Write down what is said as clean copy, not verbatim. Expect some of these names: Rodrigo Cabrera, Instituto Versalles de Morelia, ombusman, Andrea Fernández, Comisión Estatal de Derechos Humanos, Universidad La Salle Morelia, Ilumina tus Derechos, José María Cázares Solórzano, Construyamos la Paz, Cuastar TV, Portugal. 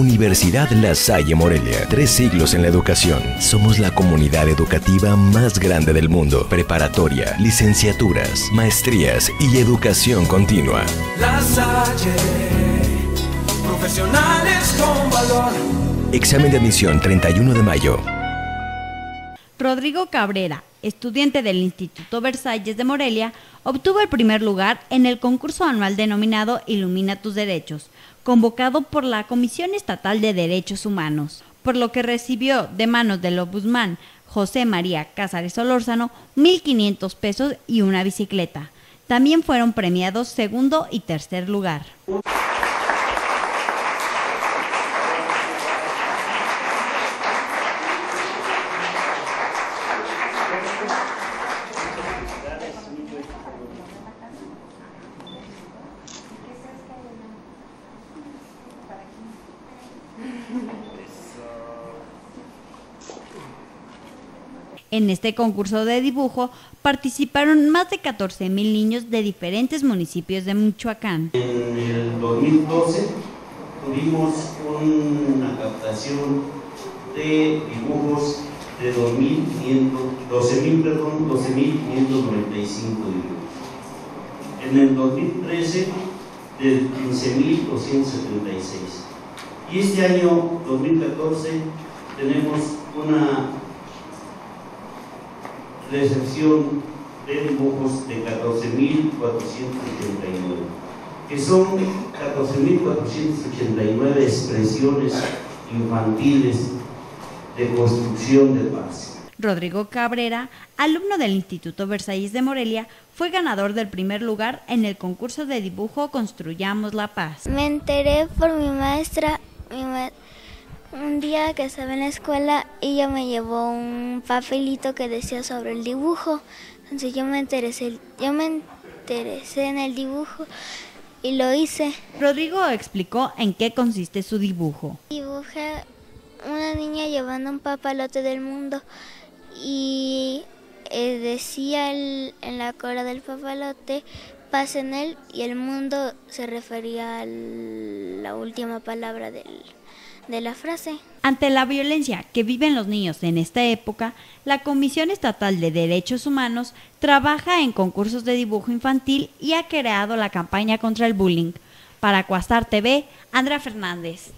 Universidad La Salle Morelia. 3 siglos en la educación. Somos la comunidad educativa más grande del mundo. Preparatoria, licenciaturas, maestrías y educación continua. La Salle, profesionales con valor. Examen de admisión 31 de mayo. Rodrigo Cabrera, estudiante del Instituto Versalles de Morelia, obtuvo el primer lugar en el concurso anual denominado Ilumina tus Derechos, convocado por la Comisión Estatal de Derechos Humanos, por lo que recibió de manos del Ombudsman José María Cázares Solórzano 1.500 pesos y una bicicleta. También fueron premiados segundo y tercer lugar. En este concurso de dibujo participaron más de 14,000 niños de diferentes municipios de Michoacán. En el 2012 tuvimos una captación de dibujos de 12,595 dibujos. En el 2013 de 15,276. Y este año 2014 tenemos una recepción de dibujos de 14,489, que son 14,489 expresiones infantiles de construcción de paz. Rodrigo Cabrera, alumno del Instituto Versalles de Morelia, fue ganador del primer lugar en el concurso de dibujo Construyamos la Paz. Me enteré por mi maestra, un día que estaba en la escuela, ella me llevó un papelito que decía sobre el dibujo. Entonces yo me interesé en el dibujo y lo hice. Rodrigo explicó en qué consiste su dibujo. Dibujé una niña llevando un papalote del mundo y decía en la cola del papalote, paz en él, y el mundo se refería a la última palabra de la frase. Ante la violencia que viven los niños en esta época, la Comisión Estatal de Derechos Humanos trabaja en concursos de dibujo infantil y ha creado la campaña contra el bullying. Para Cuastar TV, Andrea Fernández.